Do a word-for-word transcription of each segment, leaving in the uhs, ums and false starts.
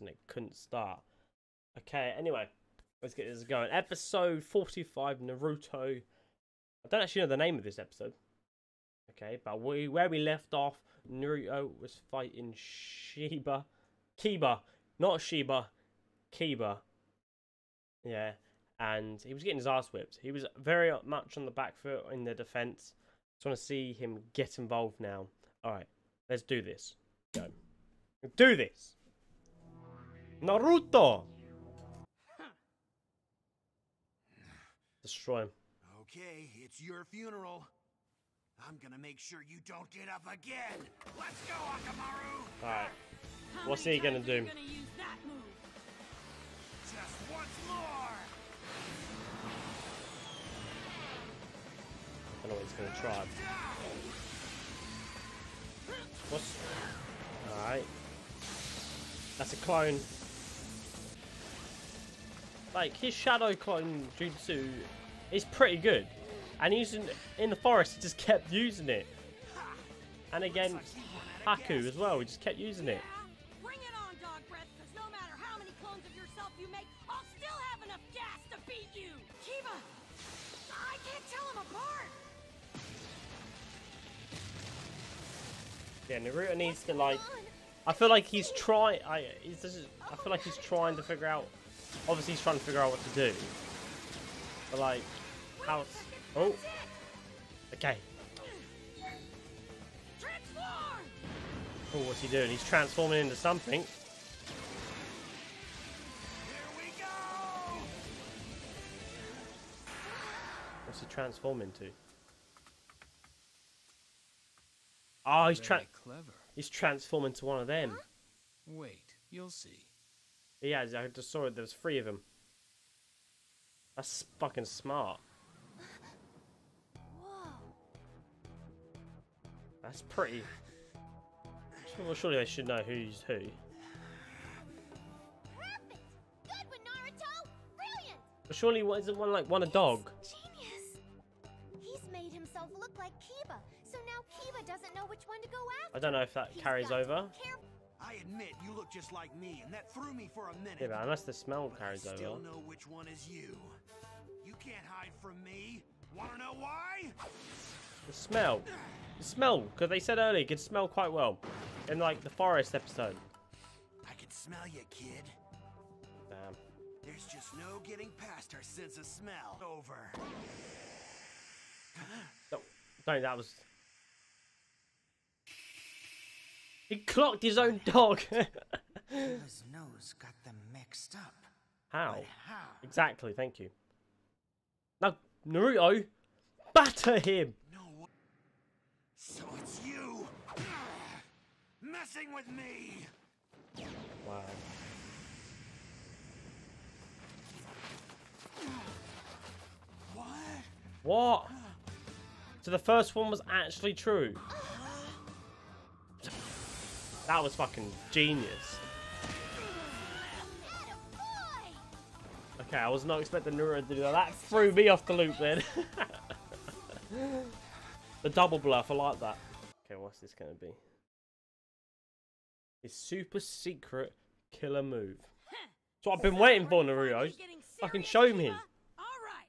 and it couldn't start. Okay, anyway, let's get this going. Episode forty-five, Naruto. I don't actually know the name of this episode. Okay, but we, where we left off, Naruto was fighting Shiba Kiba. Not Shiba, Kiba. Yeah, and he was getting his ass whipped. He was very much on the back foot in the defense. Just want to see him get involved now. All right, let's do this. Go. Do this. Naruto! Destroy him. Okay, it's your funeral. I'm gonna make sure you don't get up again. Let's go, Akamaru! Alright. What's he gonna do? Gonna use that move? Just once more. I don't know what he's gonna try. What's alright. That's a clone. Like his shadow clone jutsu is pretty good. And using in the forest, he just kept using it. And again, Haku as well. He just kept using it. Bring it on, dog breath, because no matter how many clones of yourself you make, I'll still have enough gas to beat you. Kiba, I can't tell them apart. Yeah, Naruto needs to like. I feel like he's trying. I he's just, I feel like he's trying to figure out. Obviously, he's trying to figure out what to do. But like, how? Oh, okay. Transform! Oh, what's he doing? He's transforming into something. Here we go! What's he transform into? Oh, he's tra clever. He's transforming into one of them. Huh? Wait, you'll see. Yeah, I just saw it. There's three of them. That's fucking smart. That's pretty. Well, surely they should know who's who. Perfect. Good one, Naruto. Brilliant. But surely, what isn't one like one a dog? Genius. He's made himself look like Kiba, so now Kiba doesn't know which one to go after. I don't know if that He's carries over. I admit you look just like me, and that threw me for a minute. Yeah, but unless the smell but carries I still over. Know which one is you. You can't hide from me. Wanna know why? The smell. The smell, because they said earlier, you could smell quite well. In, like, the forest episode. I can smell you, kid. Damn. There's just no getting past our sense of smell. Over. No, no, that was... He clocked his own dog. His nose got them mixed up. How? How? Exactly, thank you. Now, Naruto, batter him. So it's you messing with me. Wow. What? What? So the first one was actually true. That was fucking genius. Okay, I was not expecting Naruto to do that. That threw me off the loop then. The double bluff, I like that. Okay, what's this going to be? His super secret killer move. That's what I've been waiting for, Naruto. Fucking show me. Alright.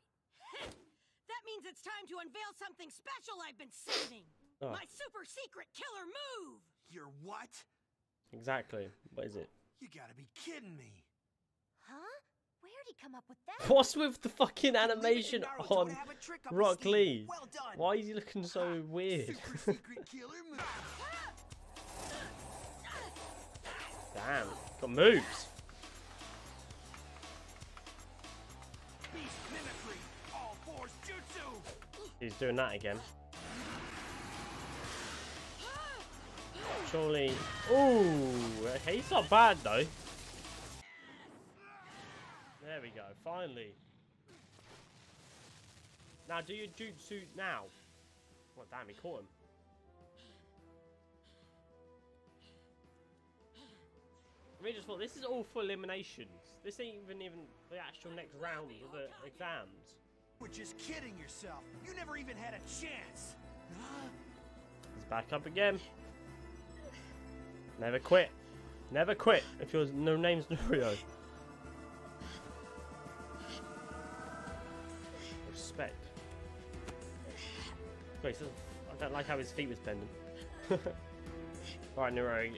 That means it's time to unveil something special I've been saving. Oh. My super secret killer move. Your what? Exactly. What is it? You gotta be kidding me. Huh? Where'd he come up with that? What's with the fucking animation on Rock Lee? Well, why is he looking so weird? Damn, got moves. Beast mimicry, all force jutsu. He's doing that again. Surely. Ooh, okay, he's not bad though. There we go, finally. Now do your jutsu now. Well, damn, he caught him. I really just thought, this is all for eliminations. This ain't even, even the actual next round of the exams. You're just kidding yourself. You never even had a chance. He's back up again. Never quit. Never quit if your no name's Naruto. Respect. Wait, so I don't like how his feet was bending. Alright, Naruto.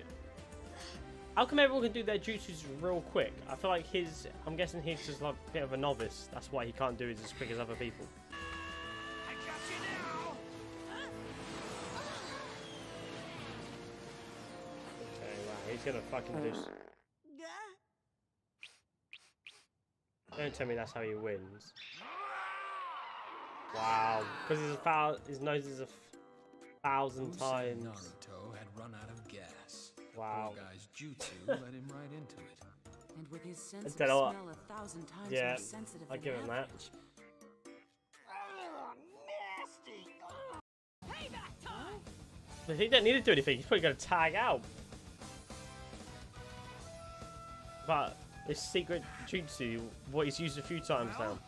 How come everyone can do their jutsus real quick? I feel like his... I'm guessing he's just like a bit of a novice. That's why he can't do it as quick as other people. I got you now. Okay, wow, he's gonna fucking do... Don't tell me that's how he wins. Wow, because his, his nose is a thousand times. Naruto had run out of gas. Wow. Guys, jutsu let him right into it. And with his sense of smell a thousand times yeah, more sensitive I'll give him that. Nasty. But he don't need to do anything. He's probably going to tag out. But this secret jutsu, what he's used a few times now.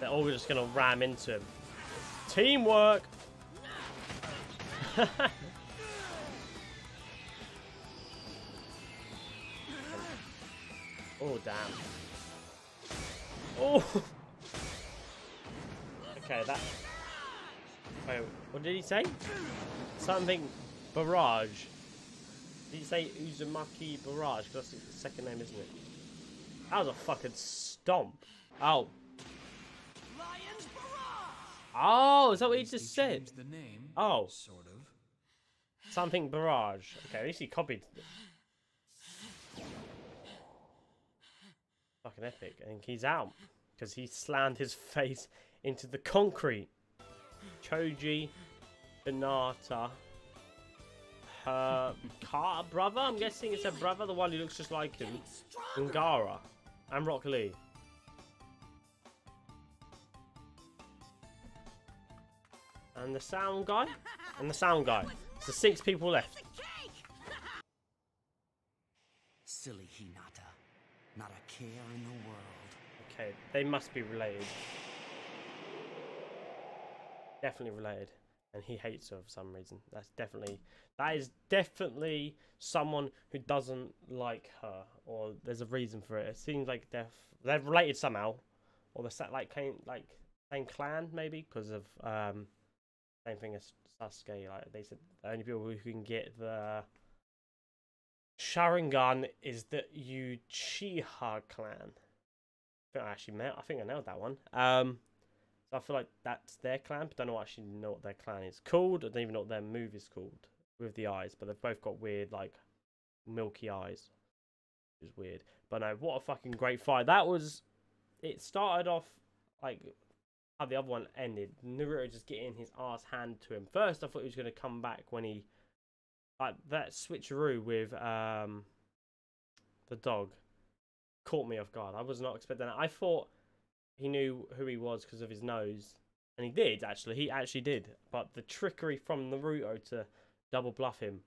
They're all just gonna ram into him. Teamwork! Oh, damn. Oh! Okay, that. Wait, what did he say? Something barrage. Did he say Uzumaki barrage? Because that's the second name, isn't it? That was a fucking stomp. Oh. Oh, is that what he just said? The name, oh. Sort of. Something barrage. Okay, at least he copied. Fucking epic. I think he's out. Because he slammed his face into the concrete. Choji, Hinata, her car brother? I'm guessing it's her brother, the one who looks just like him. Ungara. And Rock Lee. And the sound guy? And the sound guy. So six people left. Silly Hinata. Not a care in the world. Okay, they must be related. Definitely related. And he hates her for some reason. That's definitely... That is definitely someone who doesn't like her. Or there's a reason for it. It seems like they're, they're related somehow. Or the like, came, like, same clan, maybe? Because of... um. Same thing as Sasuke, like they said the only people who can get the Sharingan is the Uchiha clan. I think I actually met I think I nailed that one. Um so I feel like that's their clan, but I don't actually know what their clan is called. I don't even know what their move is called with the eyes, but they've both got weird like milky eyes. It was weird. But no, what a fucking great fight. That was it started off like how the other one ended. Naruto just getting his ass handed to him. First, I thought he was going to come back when he... Like, that switcheroo with um, the dog caught me off guard. I was not expecting that. I thought he knew who he was because of his nose. And he did, actually. He actually did. But the trickery from Naruto to double bluff him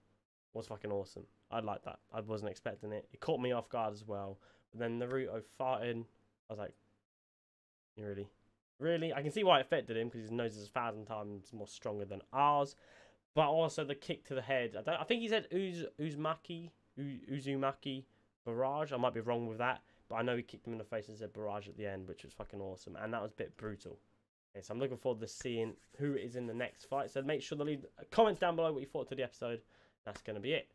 was fucking awesome. I like that. I wasn't expecting it. It caught me off guard as well. But then Naruto farting. I was like, you really... Really, I can see why it affected him because his nose is a thousand times more stronger than ours. But also the kick to the head. I, don't, I think he said Uz, Uzumaki, U, Uzumaki barrage. I might be wrong with that, but I know he kicked him in the face and said barrage at the end, which was fucking awesome. And that was a bit brutal. Okay, so I'm looking forward to seeing who is in the next fight. So make sure to leave comments down below what you thought to the episode. That's going to be it.